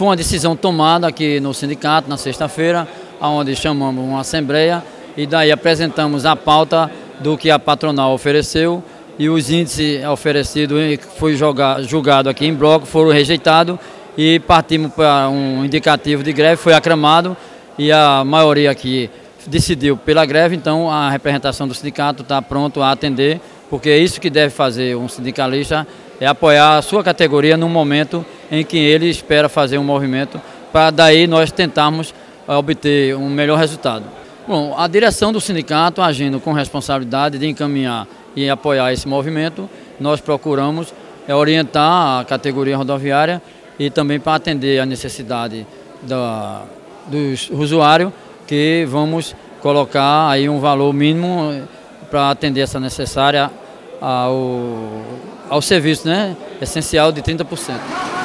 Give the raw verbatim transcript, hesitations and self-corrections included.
Foi uma decisão tomada aqui no sindicato, na sexta-feira, onde chamamos uma assembleia e daí apresentamos a pauta do que a patronal ofereceu e os índices oferecidos foi julgado aqui em bloco, foram rejeitados e partimos para um indicativo de greve, foi aclamado e a maioria aqui decidiu pela greve, então a representação do sindicato está pronto a atender, porque é isso que deve fazer um sindicalista, é apoiar a sua categoria num momento em que ele espera fazer um movimento, para daí nós tentarmos obter um melhor resultado. Bom, a direção do sindicato, agindo com responsabilidade de encaminhar e apoiar esse movimento, nós procuramos orientar a categoria rodoviária e também para atender a necessidade da, do usuário, que vamos colocar aí um valor mínimo para atender essa necessária ao, ao serviço, né? Essencial de trinta por cento.